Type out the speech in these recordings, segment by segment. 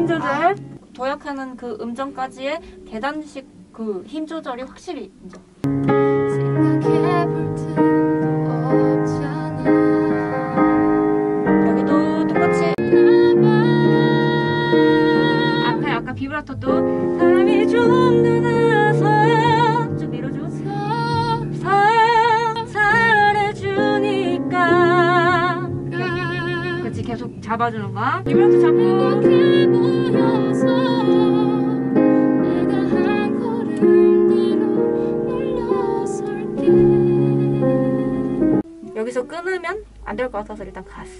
힘 조절, 도약하는 그 음정까지의 계단식 그 힘 조절이 확실히 있죠. 여기도 똑같이 앞에 아까 비브라토도 사람이 좀 늘어서 쭉 밀어줘. 사랑해주니까 그렇지, 계속 잡아주는 거야. 비브라토 잡고 여기서 끊으면 안 될 것 같아서 일단 갔어.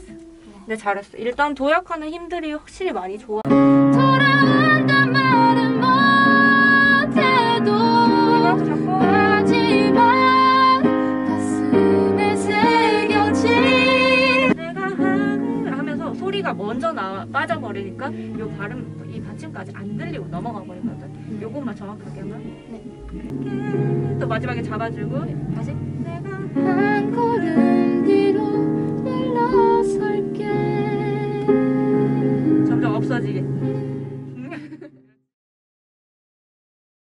근데 잘했어. 일단 도약하는 힘들이 확실히 많이 좋아. 돌아온다 말은 못해도 하지만 가슴에 새겨진 내가 하면서 소리가 먼저 빠져버리니까 요 발음, 이 받침까지 안 들리고 넘어가 버리거든. 요것만 정확하게만. 네. 또 마지막에 잡아주고 다시 내가 한 걸음 뒤로 물러설게. 점점 없어지게.